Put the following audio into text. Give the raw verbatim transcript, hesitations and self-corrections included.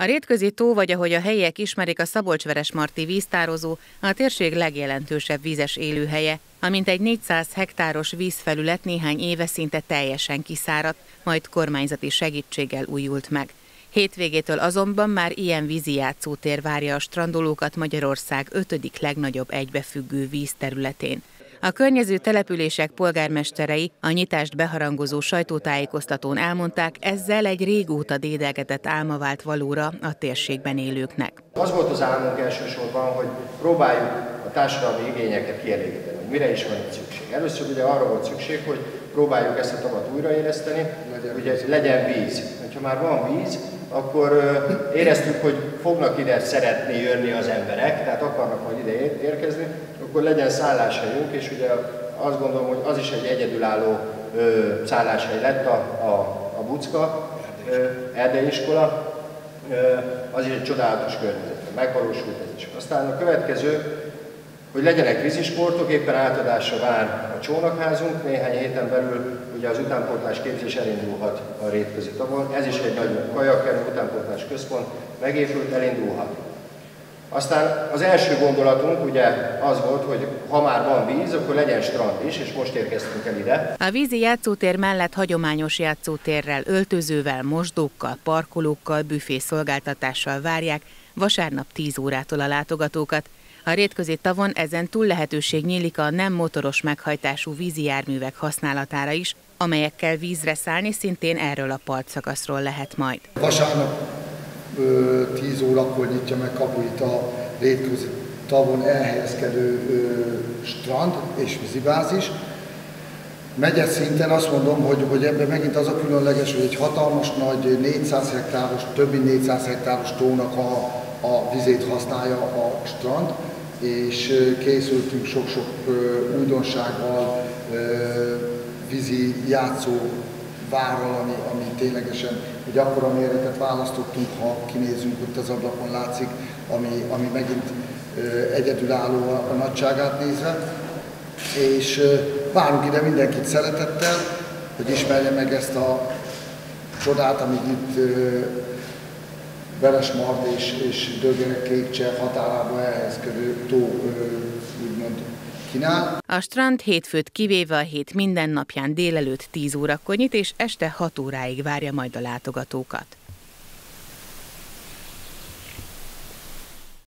A Rétközi tó, vagy ahogy a helyiek ismerik, a Szabolcsveresmarti víztározó, a térség legjelentősebb vízes élőhelye, amint egy négyszáz hektáros vízfelület néhány éve szinte teljesen kiszáradt, majd kormányzati segítséggel újult meg. Hétvégétől azonban már ilyen vízi játszótér várja a strandolókat Magyarország ötödik legnagyobb egybefüggő vízterületén. A környező települések polgármesterei a nyitást beharangozó sajtótájékoztatón elmondták, ezzel egy régóta dédelgetett álma vált valóra a térségben élőknek. Az volt az álmunk elsősorban, hogy próbáljuk a társadalmi igényeket kielégíteni, hogy mire is van itt szükség. Először ugye arra volt szükség, hogy próbáljuk ezt a tavat újraéleszteni, hogy legyen víz. Ha már van víz, akkor éreztük, hogy fognak ide szeretni jönni az emberek, tehát akarnak majd ide érkezni, akkor legyen szálláshelyünk, és ugye azt gondolom, hogy az is egy egyedülálló szálláshely lett a, a, a Bucka-Erde iskola, az is egy csodálatos környezetben megvalósult ez is. Aztán a következő, hogy legyenek vízisportok, éppen átadásra vár a csónakházunk, néhány héten belül ugye az utánpótlás képzés elindulhat a Rétközi tavon, ez is egy nagy kajakkerő utánpótlás központ, megépült, elindulhat. Aztán az első gondolatunk ugye az volt, hogy ha már van víz, akkor legyen strand is, és most érkeztünk el ide. A vízi játszótér mellett hagyományos játszótérrel, öltözővel, mosdókkal, parkolókkal, büfé szolgáltatással várják vasárnap tíz órától a látogatókat. A Rétközi tavon ezen túl lehetőség nyílik a nem motoros meghajtású vízi járművek használatára is, amelyekkel vízre szállni szintén erről a partszakaszról lehet majd. Vasárnap tíz órakor nyitja meg kapuit a Rétközi tavon elhelyezkedő ö, strand és vízibázis. Megyes szinten azt mondom, hogy, hogy ebben megint az a különleges, hogy egy hatalmas nagy négyszáz hektáros, többi négyszáz hektáros tónak a, a vizét használja a strand, és készültünk sok-sok újdonsággal, vízi játszó várral, ami, ami ténylegesen egy akkora méretet választottunk, ha kinézünk, ott az ablakon látszik, ami, ami megint egyedülálló a nagyságát nézve. És várunk ide mindenkit szeretettel, hogy ismerje meg ezt a csodát, amit itt Veresmart és, és Döge Kékcse határában elhelyezkedő tó úgymond kínál. A strand hétfőt kivéve a hét minden napján délelőtt tíz órakor nyit, és este hat óráig várja majd a látogatókat.